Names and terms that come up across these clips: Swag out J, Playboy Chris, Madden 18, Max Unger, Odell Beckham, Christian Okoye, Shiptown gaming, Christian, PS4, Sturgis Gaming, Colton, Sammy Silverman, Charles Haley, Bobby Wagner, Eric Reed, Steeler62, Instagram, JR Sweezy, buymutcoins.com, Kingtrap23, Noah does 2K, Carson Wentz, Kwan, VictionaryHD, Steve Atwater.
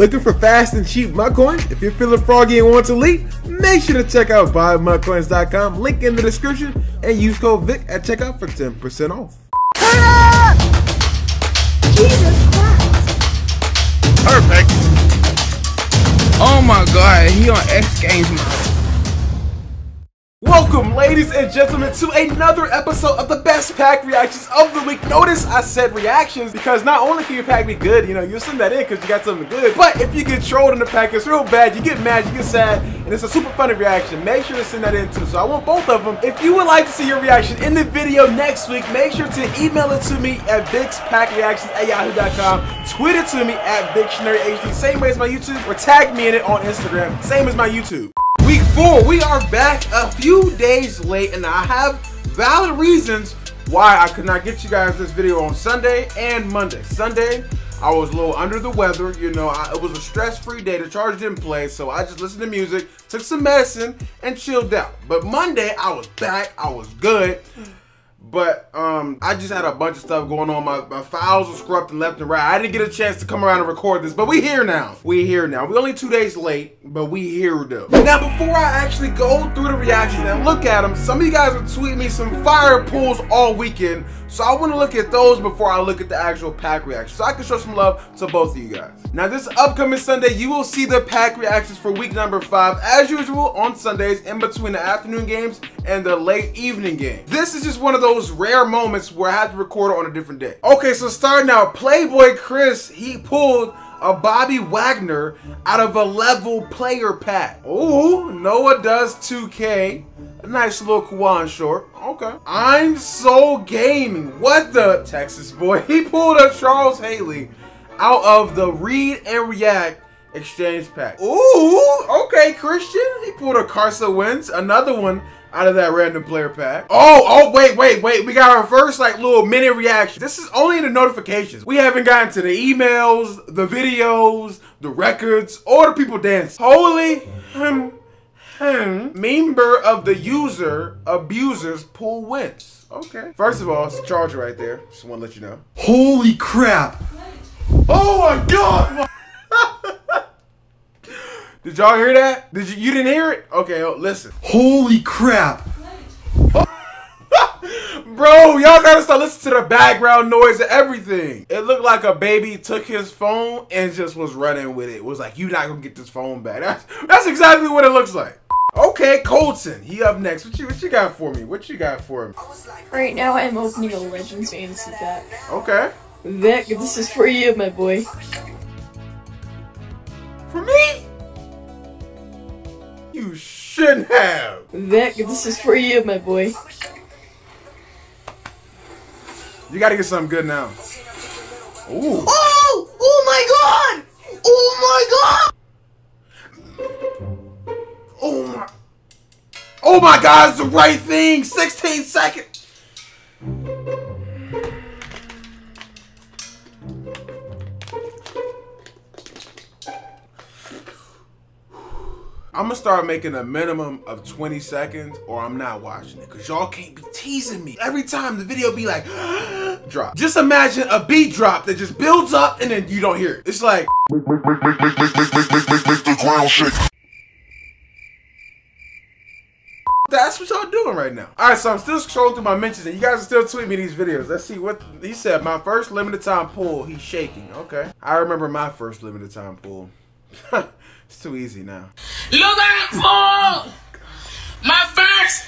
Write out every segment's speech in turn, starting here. Looking for fast and cheap mutt coins? If you're feeling froggy and want to leap, make sure to check out buymutcoins.com, link in the description, and use code VIC at checkout for 10% off. Turn up! Jesus Christ! Perfect! Oh my god, he on X Games now. Welcome, ladies and gentlemen, to another episode of the best pack reactions of the week. Notice I said reactions because not only can your pack be good, you know, you'll send that in because you got something good, but if you get trolled in the pack, it's real bad, you get mad, you get sad, and it's a super funny reaction. Make sure to send that in too. So I want both of them. If you would like to see your reaction in the video next week, make sure to email it to me at vixpackreactions@yahoo.com, tweet it to me at VictionaryHD, same way as my YouTube, or tag me in it on Instagram, same as my YouTube. Week 4, we are back a few days late, and I have valid reasons why I could not get you guys this video on Sunday and Monday. Sunday, I was a little under the weather, you know, it was a stress-free day, the Charge didn't play, so I just listened to music, took some medicine, and chilled out. But Monday, I was back, I was good, but I just had a bunch of stuff going on. My files were scrubbed and left and right. I didn't get a chance to come around and record this, but we here now. We here now. We're only 2 days late, but we here though. Now, before I actually go through the reaction and look at them, some of you guys are tweeting me some fire pulls all weekend, so I want to look at those before I look at the actual pack reaction, so I can show some love to both of you guys. Now, this upcoming Sunday, you will see the pack reactions for week number 5, as usual, on Sundays in between the afternoon games and the late evening game. This is just one of those rare moments where I have to record on a different day. Okay, so starting out, Playboy Chris, he pulled a Bobby Wagner out of a level player pack. Ooh, Noah Does 2K. A nice little Kwan short. Okay. I'm so gaming. What the? Texas boy. He pulled a Charles Haley out of the Read and React exchange pack. Ooh, okay, Christian. He pulled a Carson Wentz, another one out of that random player pack. Oh, wait. We got our first like little mini reaction. This is only in the notifications. We haven't gotten to the emails, the videos, the records, or the people dancing. Holy member of the user abusers pull wins. Okay. First of all, it's a Charger right there. Just want to let you know. Holy crap. Oh my god. Did y'all hear that? Did you didn't hear it? Okay, listen. Holy crap. Bro, y'all gotta start listening to the background noise and everything. It looked like a baby took his phone and just was running with it. It was like, you not gonna get this phone back. That's exactly what it looks like. Okay, Colton, he up next. What you got for me? What you got for me? Right now I'm opening a Legends fantasy pack. Okay. Vic, this is for you, my boy. For me? You shouldn't have. Vic, this is for you, my boy. You gotta get something good now. Ooh. Oh! Oh my god! Oh my god! Oh my. Oh my god, it's the right thing! 16 seconds! I'm gonna start making a minimum of 20 seconds or I'm not watching it, because y'all can't be teasing me. Every time the video be like, drop. Just imagine a beat drop that just builds up and then you don't hear it. It's like, make the ground shake. That's what y'all doing right now. All right, so I'm still scrolling through my mentions and you guys are still tweeting me these videos. Let's see what he said. My first limited time pull, he's shaking. Okay. I remember my first limited time pull. It's too easy now. Look at the pool! My first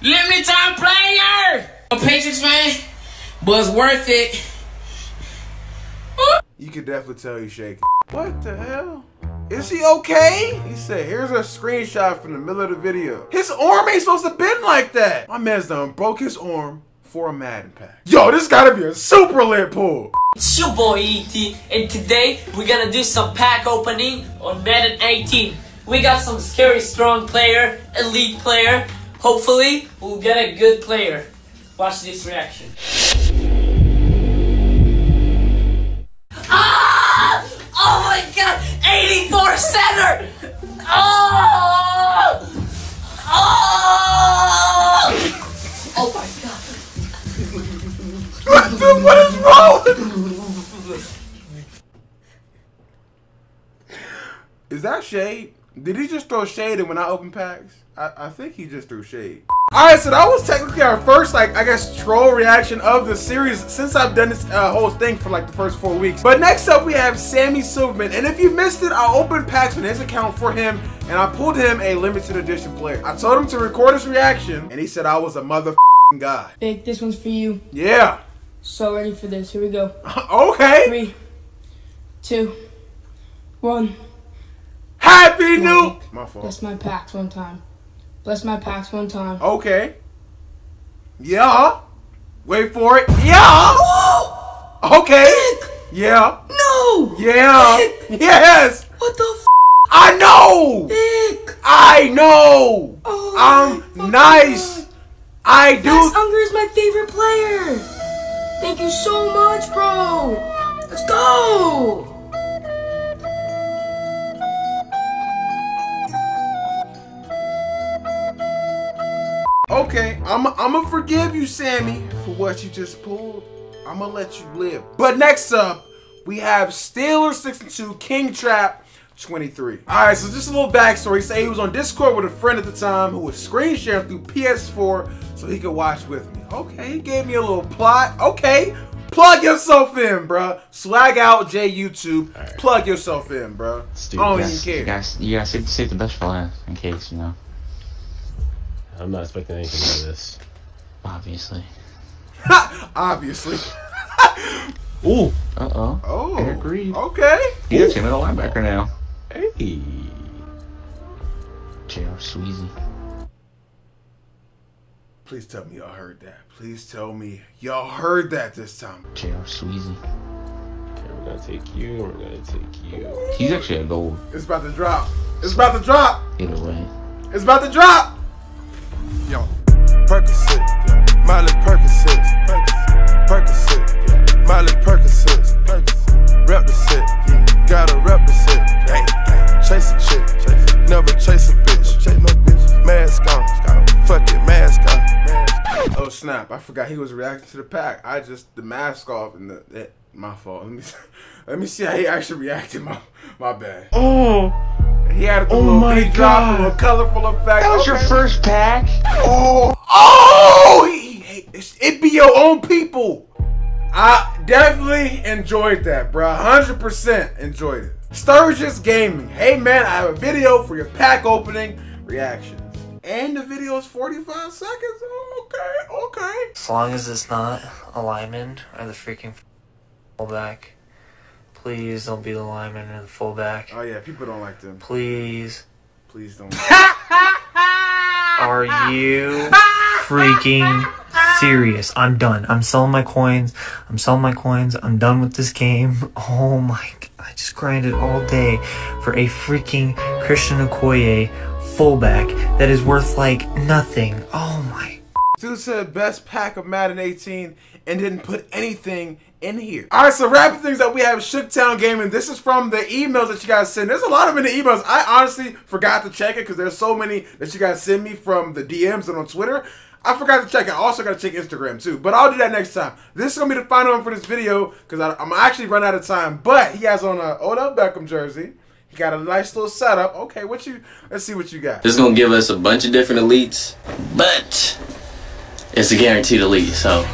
limited time player! A Patriots fan, but it's worth it. You could definitely tell he's shaking. What the hell? Is he okay? He said, here's a screenshot from the middle of the video. His arm ain't supposed to bend like that. My man's done broke his arm for a Madden pack. Yo, this gotta be a super lit pull. It's your boy ET, and today we're gonna do some pack opening on Madden 18. We got some scary strong player, elite player. Hopefully, we'll get a good player. Watch this reaction. Ah! Oh my god! 84 center! Oh! Oh! Oh my god! What is wrong? Is that shade? Did he just throw shade in when I open packs? I think he just threw shade. Alright, so that was technically our first, like, I guess, troll reaction of the series since I've done this whole thing for, like, the first 4 weeks. But next up, we have Sammy Silverman. And if you missed it, I opened packs on his account for him, and I pulled him a limited edition player. I told him to record his reaction, and he said I was a motherfucking god. Vic, this one's for you. Yeah. So ready for this. Here we go. Okay. 3, 2, 1. Happy New! My fault. Bless my packs one time. Bless my packs one time. Okay. Yeah. Wait for it. Yeah. Okay. Yeah. No. Yeah. Yes. What the f? I know. I know. Oh, I'm nice. God. I do. Max Unger is my favorite player. Thank you so much, bro. Let's go. Okay, I'ma forgive you, Sammy, for what you just pulled. I'ma let you live. But next up, we have Steeler62, Kingtrap23. Alright, so just a little backstory. He said he was on Discord with a friend at the time who was screen sharing through PS4 so he could watch with me. Okay, he gave me a little plot. Okay, plug yourself in, bruh. Swag out J YouTube. Right. Plug yourself in, bruh. I don't even care. You guys save the best for last in case, you know. I'm not expecting anything out of this. Obviously. Obviously. Ooh. Uh-oh. Oh. Eric Reed. Okay. He's actually middle linebacker now. Hey. JR Sweezy. Please tell me y'all heard that. Please tell me y'all heard that this time. JR Sweezy. Okay, we're gonna take you. We're gonna take you. He's actually a gold. It's about to drop. It's about to drop. Either way. It's about to drop. Yo, Percocet, Miley Percocet, Percocet, Miley Percocet, rep the set, gotta rep the set, chase a chick, never chase a bitch, mask on, fuck it, mask on. Oh snap, I forgot he was reacting to the pack. I just, the mask off and the, my fault. Let me see how he actually reacted, my bad. Oh. He had a little big drop, a little colorful effect. That was your first pack? Oh! Oh! It be your own people. I definitely enjoyed that, bro. 100% enjoyed it. Sturgis Gaming. Hey, man, I have a video for your pack opening reactions. And the video is 45 seconds. Okay, okay. As long as it's not a lineman or the freaking fullback. Please don't be the lineman or the fullback. Oh yeah, people don't like them. Please. Please don't. Are you freaking serious? I'm done. I'm selling my coins. I'm selling my coins. I'm done with this game. Oh my God. I just grinded all day for a freaking Christian Okoye fullback that is worth like nothing. Oh my. Dude said best pack of Madden 18 and didn't put anything in here. All right, so wrapping things up, we have Shiptown Gaming. This is from the emails that you guys send. There's a lot of in the emails. I honestly forgot to check it because there's so many that you guys send me from the DMs and on Twitter. I forgot to check it. I also got to check Instagram too, but I'll do that next time. This is going to be the final one for this video because I'm actually running out of time, but he has on an Odell Beckham jersey. He got a nice little setup. Okay, let's see what you got. This is going to give us a bunch of different elites, but it's a guaranteed elite, so.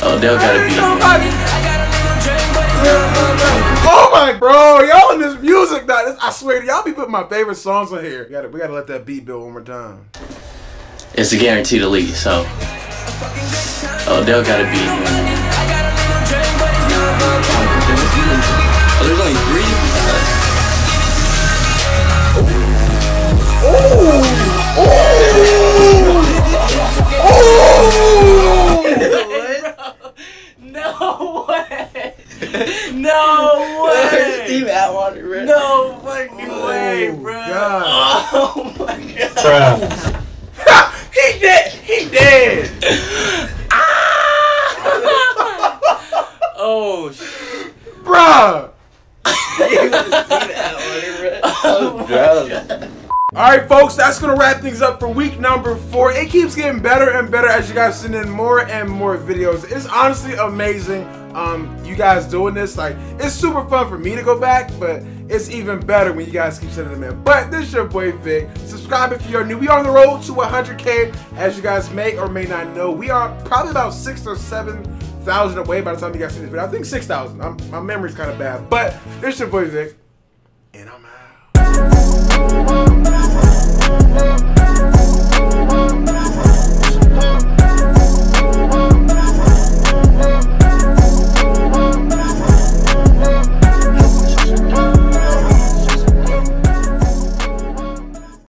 Odell gotta be. Oh my, bro, y'all in this music now. I swear to y'all be putting my favorite songs on here. We gotta let that beat build one more time. It's a guaranteed elite, so. Odell gotta be. Oh, there's only 3. Oh! Oh! Oh! No way! No way! Steve Atwater, right? No fucking way, bro! God. Oh my God! He dead! He dead! Oh shit! Bruh! Steve Atwater, bro. Oh God. Alright folks, that's going to wrap things up for week number 4. It keeps getting better and better as you guys send in more and more videos. It's honestly amazing you guys doing this. Like, it's super fun for me to go back, but it's even better when you guys keep sending them in. But this is your boy Vic. Subscribe if you're new. We are on the road to 100K. As you guys may or may not know, we are probably about 6,000 or 7,000 away by the time you guys see this video. I think 6,000. My memory's kind of bad. But this is your boy Vic, and I'm out.